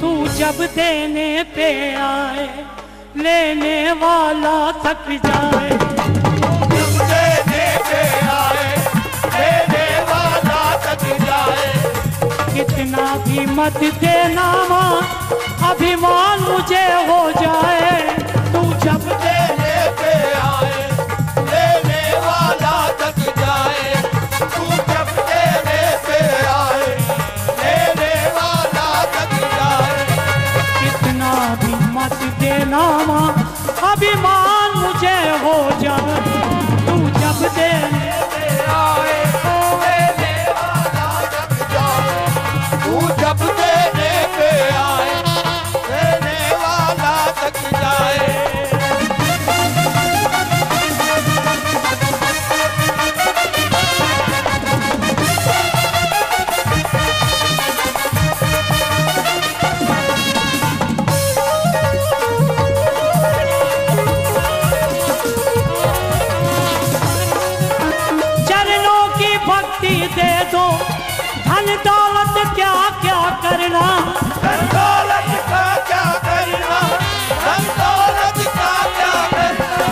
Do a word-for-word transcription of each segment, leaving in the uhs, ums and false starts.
तू जब देने पे आए लेने वाला थक जाए, जब देने पे आए लेने वाला थक जाए। कितना भी मत देना माँ अभिमान मुझे हो जाए, तू जब देने पे आए लेने वाला थक जाए, तू जब देने पे आए लेने वाला थक जाए। कितना भी मत देना माँ अभिमान मुझे हो जाए, तू जब देने पे आए लेने वाला थक जाए, तू जब देने पे आए करना, दौलत का क्या करना, दौलत का क्या करना।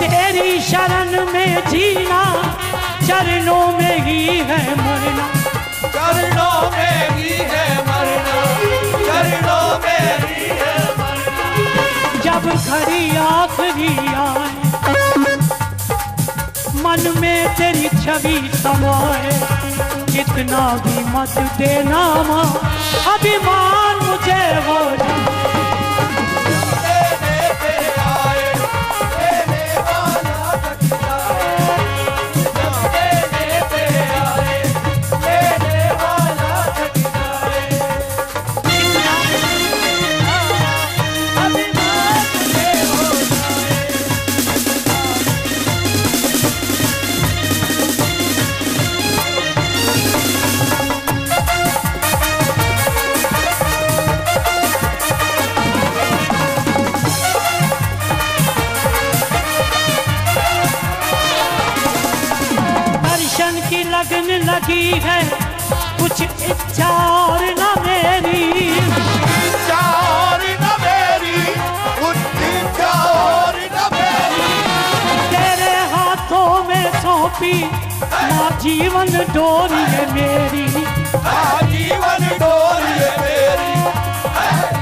तेरी शरण में जीना चरणों में ही है मरना, चरणों में ही है मरना, चरणों में ही है मरना। जब घड़ी आखिरी आए मन में तेरी छवि समाए, कितना भी मत देना माँ अभिमान मुझे हो जाए। देने पे आए देने वाला थक जाए, देने पे आए देने वाला थक जाए। अभिमान मुझे हो जाए। लगन लगी है कुछ इच्छा और न मेरी, इच्छा और न मेरी, कुछ इच्छा और न मेरी। तेरे हाथों में सौंपी माँ जीवन डोरी है मेरी, जीवन डोरी है मेरी,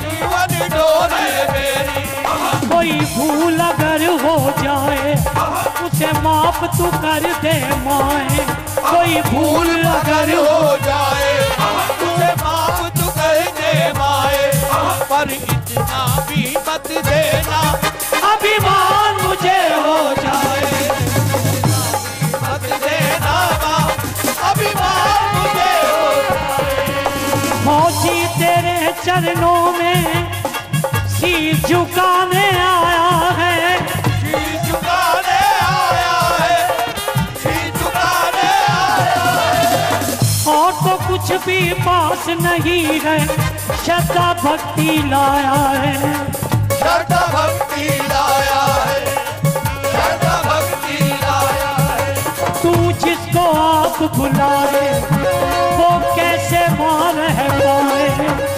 जीवन डोरी है मेरी। कोई भूल अगर हो जाए उसे माफ तू कर दे माए, कोई भूल अगर हो जाए तुझे माफ तू कर दे माए। पर इतना भी मत देना अभिमान मुझे हो जाए, मत देना माँ अभिमान मुझे हो जाए। मौसी तेरे चरणों में सिर झुकाने आया है, कुछ भी पास नहीं है श्रद्धा भक्ति लाया है, श्रद्धा भक्ति लाया है, श्रद्धा भक्ति लाया है। तू जिसको आप बुलाए वो कैसे मान है पाए,